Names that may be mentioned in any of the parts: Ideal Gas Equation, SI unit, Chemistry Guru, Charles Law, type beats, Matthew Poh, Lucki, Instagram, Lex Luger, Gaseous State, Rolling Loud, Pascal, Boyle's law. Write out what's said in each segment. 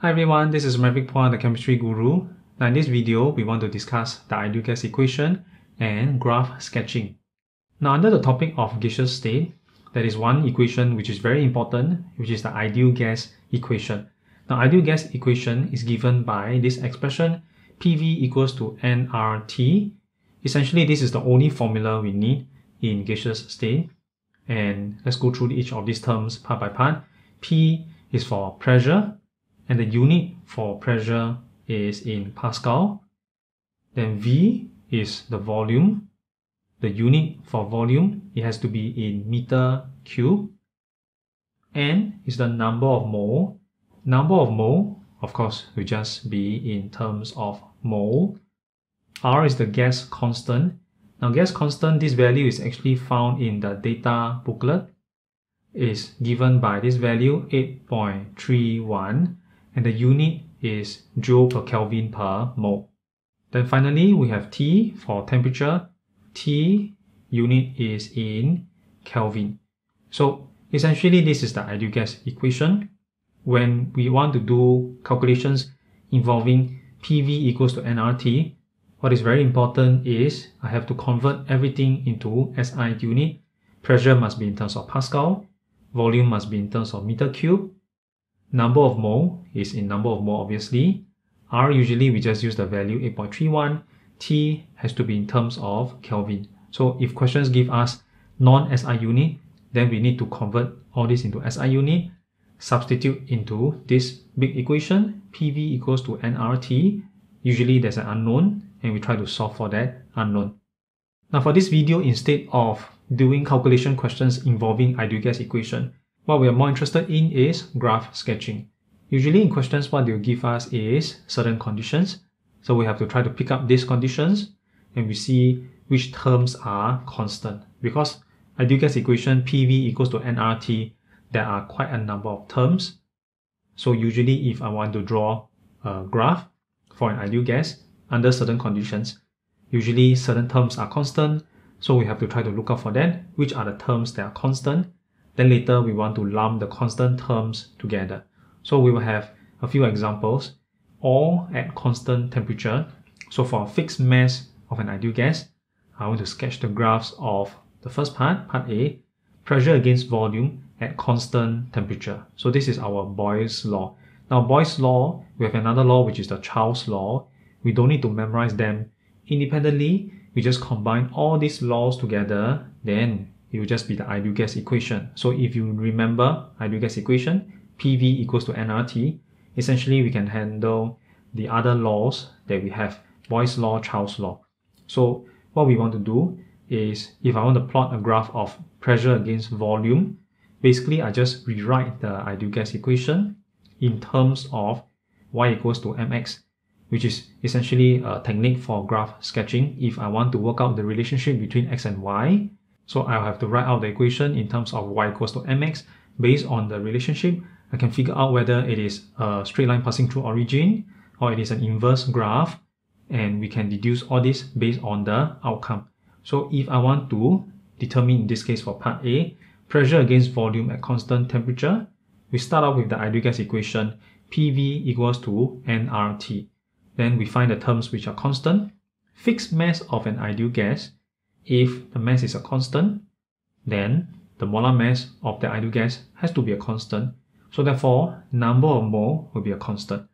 Hi everyone, this is Matthew Poh, the Chemistry Guru. Now in this video, we want to discuss the ideal gas equation and graph sketching. Now under the topic of gaseous state, there is one equation which is very important, which is the ideal gas equation. Now ideal gas equation is given by this expression PV equals to nRT. Essentially, this is the only formula we need in gaseous state. And let's go through each of these terms part by part. P is for pressure, and the unit for pressure is in Pascal. Then V is the volume. The unit for volume, it has to be in meter cube. N is the number of mole. Number of mole, of course, will just be in terms of mole. R is the gas constant. Now gas constant, this value is actually found in the data booklet. Is given by this value 8.31. And the unit is joule per Kelvin per mole. Then finally, we have T for temperature. T unit is in Kelvin. So essentially, this is the ideal gas equation. When we want to do calculations involving PV equals to nRT, what is very important is I have to convert everything into SI unit. Pressure must be in terms of Pascal. Volume must be in terms of meter cube. Number of mole is in number of mole, obviously. R, usually we just use the value 8.31. T has to be in terms of Kelvin. So if questions give us non-SI unit, then we need to convert all this into SI unit, substitute into this big equation, PV equals to nRT. Usually there's an unknown, and we try to solve for that unknown. Now for this video, instead of doing calculation questions involving ideal gas equation, what we are more interested in is graph sketching. Usually in questions, what they'll give us is certain conditions. So we have to try to pick up these conditions and we see which terms are constant. Because ideal gas equation PV equals to nRT, there are quite a number of terms. So usually if I want to draw a graph for an ideal gas under certain conditions, usually certain terms are constant. So we have to try to look out for that, which are the terms that are constant. Then later we want to lump the constant terms together. So we will have a few examples, all at constant temperature. So for a fixed mass of an ideal gas, I want to sketch the graphs of the first part, part A, pressure against volume at constant temperature. So this is our Boyle's law. Now Boyle's law, we have another law which is the Charles law. We don't need to memorize them independently. We just combine all these laws together, then it will just be the ideal gas equation. So if you remember ideal gas equation, PV equals to nRT, essentially we can handle the other laws that we have, Boyle's law, Charles law. So what we want to do is, if I want to plot a graph of pressure against volume, basically I just rewrite the ideal gas equation in terms of y equals to mx, which is essentially a technique for graph sketching if I want to work out the relationship between x and y. So I'll have to write out the equation in terms of y equals to mx. Based on the relationship, I can figure out whether it is a straight line passing through origin or it is an inverse graph. And we can deduce all this based on the outcome. So if I want to determine, in this case for part A, pressure against volume at constant temperature, we start out with the ideal gas equation, PV equals to nRT. Then we find the terms which are constant. Fixed mass of an ideal gas, if the mass is a constant, then the molar mass of the ideal gas has to be a constant. So therefore, number of mole will be a constant.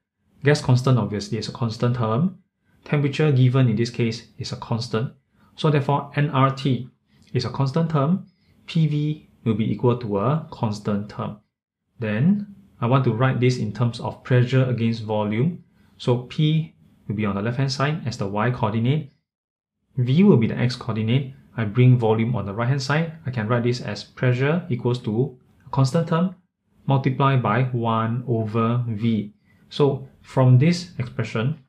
Gas constant obviously is a constant term. Temperature given in this case is a constant. So therefore, nRT is a constant term. PV will be equal to a constant term. Then I want to write this in terms of pressure against volume. So P will be on the left-hand side as the y coordinate. V will be the x coordinate. I bring volume on the right hand side. I can write this as pressure equals to a constant term multiplied by 1 over V. So from this expression,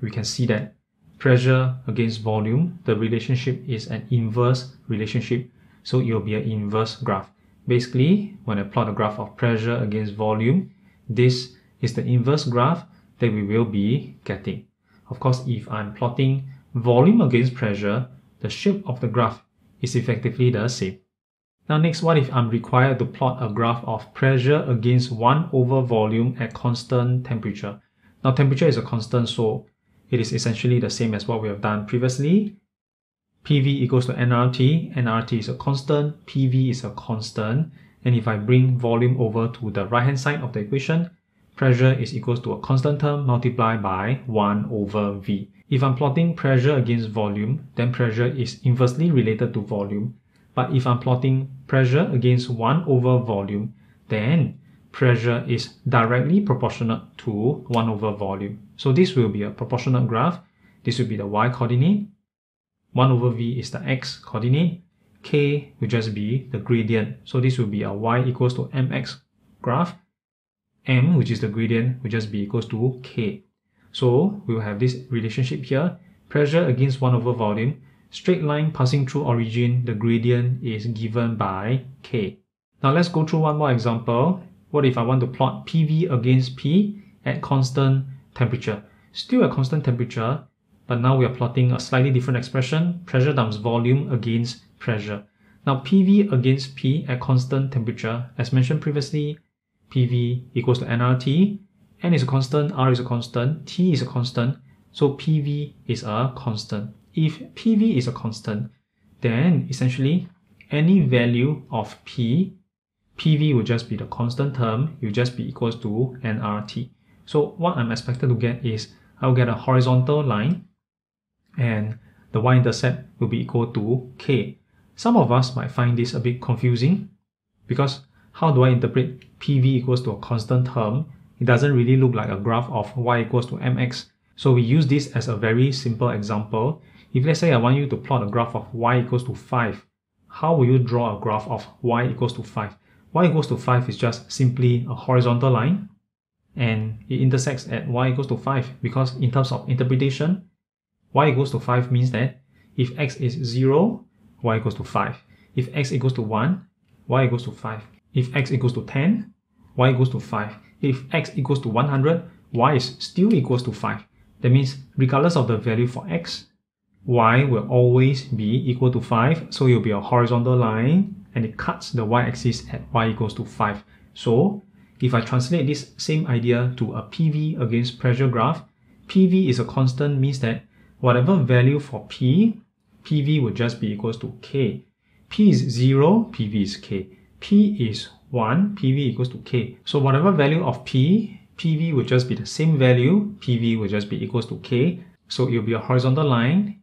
we can see that pressure against volume, the relationship is an inverse relationship. So it will be an inverse graph. Basically, when I plot a graph of pressure against volume, this is the inverse graph that we will be getting. Of course, if I'm plotting volume against pressure, the shape of the graph is effectively the same. Now next, what if I'm required to plot a graph of pressure against 1 over volume at constant temperature? Now temperature is a constant, so it is essentially the same as what we have done previously. PV equals to nRT, nRT is a constant, PV is a constant, and if I bring volume over to the right hand side of the equation, pressure is equals to a constant term multiplied by 1 over V. If I'm plotting pressure against volume, then pressure is inversely related to volume. But if I'm plotting pressure against 1 over volume, then pressure is directly proportional to 1 over volume. So this will be a proportional graph. This will be the y coordinate, 1 over v is the x coordinate, k will just be the gradient. So this will be a y equals to mx graph. M, which is the gradient, will just be equals to k. So we will have this relationship here, pressure against 1 over volume, straight line passing through origin, the gradient is given by k. Now let's go through one more example. What if I want to plot PV against P at constant temperature? Still at constant temperature, but now we are plotting a slightly different expression, pressure times volume against pressure. Now PV against P at constant temperature, as mentioned previously, PV equals to nRT, n is a constant, r is a constant, t is a constant, so PV is a constant. If PV is a constant, then essentially any value of P, PV will just be the constant term, it will just be equals to nRT. So what I'm expected to get is, I'll get a horizontal line and the y-intercept will be equal to K. Some of us might find this a bit confusing because how do I interpret PV equals to a constant term? It doesn't really look like a graph of y equals to mx. So we use this as a very simple example. If let's say I want you to plot a graph of y equals to 5, how will you draw a graph of y equals to 5? Y equals to 5 is just simply a horizontal line and it intersects at y equals to 5 because in terms of interpretation, y equals to 5 means that if x is 0, y equals to 5. If x equals to 1, y equals to 5. If x equals to 10, y equals to 5. If x equals to 100, y is still equals to 5. That means regardless of the value for x, y will always be equal to 5, so it will be a horizontal line and it cuts the y-axis at y equals to 5. So if I translate this same idea to a PV against pressure graph, PV is a constant means that whatever value for P, PV will just be equals to K. P is 0, PV is K. P is 1, PV equals to K. So whatever value of P, PV will just be the same value, PV will just be equals to K. So it will be a horizontal line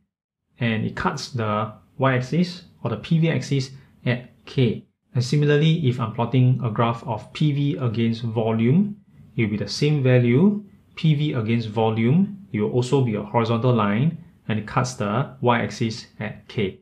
and it cuts the y-axis or the PV axis at k. And similarly, if I'm plotting a graph of PV against volume, it will be the same value, PV against volume, it will also be a horizontal line and it cuts the y-axis at k.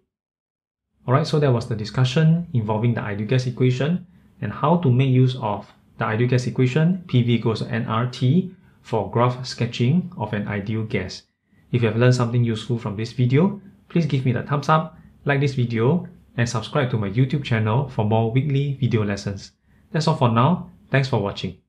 Alright, so that was the discussion involving the ideal gas equation and how to make use of the ideal gas equation, PV equals to nRT, for graph sketching of an ideal gas. If you have learned something useful from this video, please give me the thumbs up, like this video, and subscribe to my YouTube channel for more weekly video lessons. That's all for now. Thanks for watching.